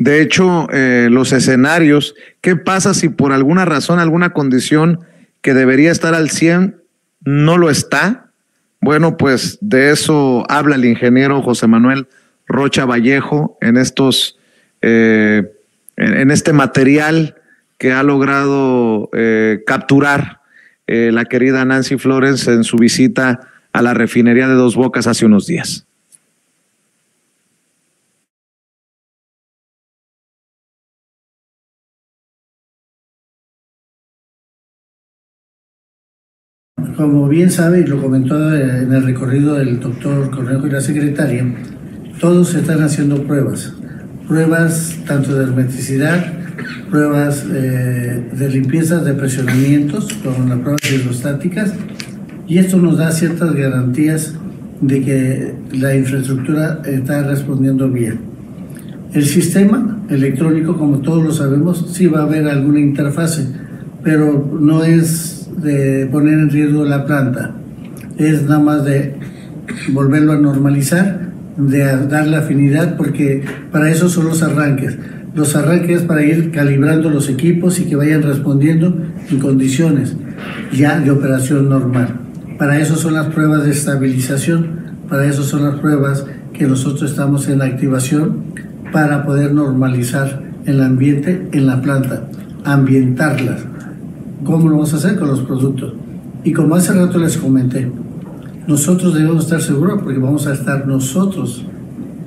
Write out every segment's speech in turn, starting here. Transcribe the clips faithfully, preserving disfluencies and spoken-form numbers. De hecho, eh, los escenarios, ¿qué pasa si por alguna razón, alguna condición que debería estar al cien no lo está? Bueno, pues de eso habla el ingeniero José Manuel Rocha Vallejo en estos, eh, en, en este material que ha logrado eh, capturar eh, la querida Nancy Flores en su visita a la refinería de Dos Bocas hace unos días. Como bien sabe, y lo comentó en el recorrido del doctor Cornejo y la secretaria, todos están haciendo pruebas, pruebas tanto de hermeticidad, pruebas eh, de limpieza de presionamientos con las pruebas hidrostáticas, y esto nos da ciertas garantías de que la infraestructura está respondiendo bien. El sistema electrónico, como todos lo sabemos, sí va a haber alguna interfase, pero no es de poner en riesgo la planta, es nada más de volverlo a normalizar, de dar la afinidad, porque para eso son los arranques. Los arranques para ir calibrando los equipos y que vayan respondiendo en condiciones ya de operación normal. Para eso son las pruebas de estabilización, para eso son las pruebas que nosotros estamos en activación para poder normalizar el ambiente en la planta, ambientarlas. ¿Cómo lo vamos a hacer con los productos? Y como hace rato les comenté, nosotros debemos estar seguros porque vamos a estar nosotros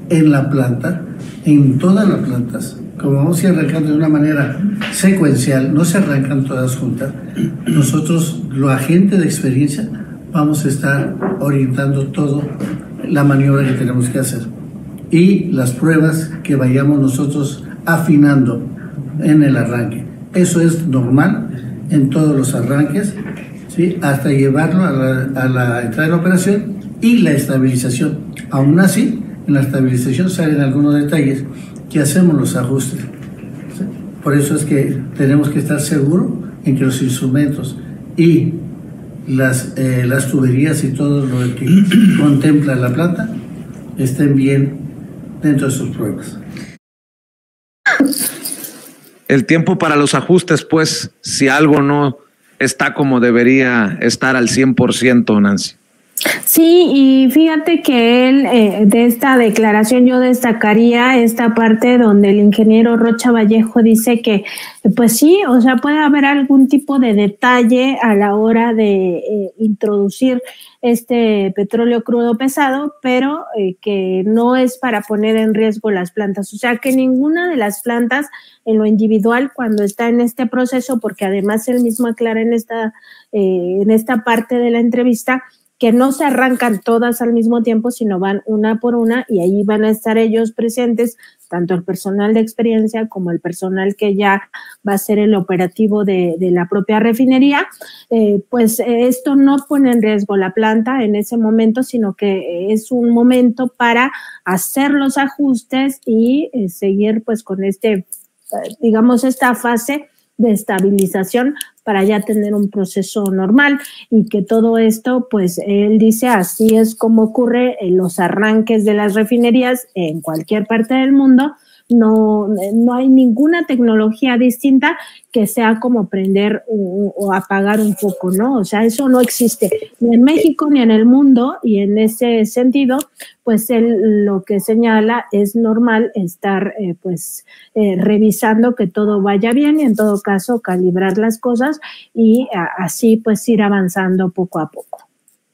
en la planta, en todas las plantas. Como vamos a ir arrancando de una manera secuencial, no se arrancan todas juntas, nosotros, los agentes de experiencia, vamos a estar orientando todo la maniobra que tenemos que hacer. Y las pruebas que vayamos nosotros afinando en el arranque. Eso es normal en todos los arranques, ¿sí? Hasta llevarlo a la, a la entrada en operación y la estabilización. Aún así, en la estabilización salen algunos detalles que hacemos los ajustes, ¿sí? Por eso es que tenemos que estar seguros en que los instrumentos y las, eh, las tuberías y todo lo que contempla la planta estén bien dentro de sus pruebas. El tiempo para los ajustes, pues, si algo no está como debería estar al cien por ciento, Nancy. Sí, y fíjate que él, eh, de esta declaración yo destacaría esta parte donde el ingeniero Rocha Vallejo dice que, pues sí, o sea, puede haber algún tipo de detalle a la hora de eh, introducir este petróleo crudo pesado, pero eh, que no es para poner en riesgo las plantas. O sea, que ninguna de las plantas en lo individual cuando está en este proceso, porque además él mismo aclara en esta, eh, en esta parte de la entrevista, que no se arrancan todas al mismo tiempo, sino van una por una y ahí van a estar ellos presentes, tanto el personal de experiencia como el personal que ya va a ser el operativo de, de la propia refinería. Eh, pues esto no pone en riesgo la planta en ese momento, sino que es un momento para hacer los ajustes y eh, seguir pues con este, digamos, esta fase de estabilización para ya tener un proceso normal, y que todo esto, pues él dice, así es como ocurre en los arranques de las refinerías en cualquier parte del mundo. No, no hay ninguna tecnología distinta que sea como prender o, o apagar un foco, ¿no? O sea, eso no existe ni en México ni en el mundo, y en ese sentido, pues él lo que señala es normal estar eh, pues eh, revisando que todo vaya bien, y en todo caso calibrar las cosas y a, así pues ir avanzando poco a poco.